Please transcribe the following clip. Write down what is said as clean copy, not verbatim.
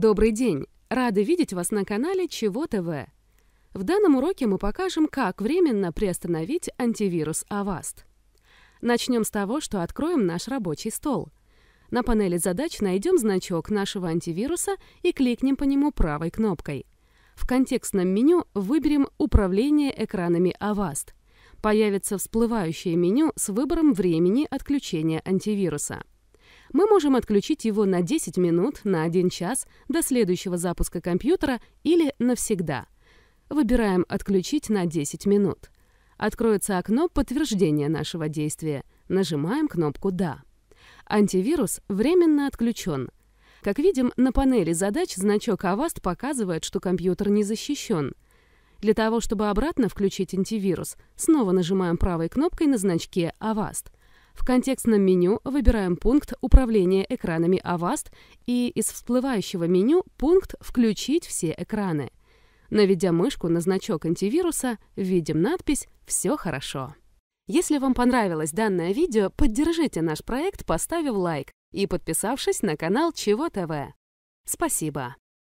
Добрый день! Рады видеть вас на канале Чаво ТВ. В данном уроке мы покажем, как временно приостановить антивирус Avast. Начнем с того, что откроем наш рабочий стол. На панели задач найдем значок нашего антивируса и кликнем по нему правой кнопкой. В контекстном меню выберем «Управление экранами Avast». Появится всплывающее меню с выбором времени отключения антивируса. Мы можем отключить его на 10 минут, на 1 час, до следующего запуска компьютера или навсегда. Выбираем «Отключить на 10 минут». Откроется окно подтверждения нашего действия. Нажимаем кнопку «Да». Антивирус временно отключен. Как видим, на панели задач значок Avast показывает, что компьютер не защищен. Для того, чтобы обратно включить антивирус, снова нажимаем правой кнопкой на значке Avast. В контекстном меню выбираем пункт «Управление экранами Avast» и из всплывающего меню пункт «Включить все экраны». Наведя мышку на значок антивируса, видим надпись «Все хорошо». Если вам понравилось данное видео, поддержите наш проект, поставив лайк и подписавшись на канал Чаво ТВ. Спасибо!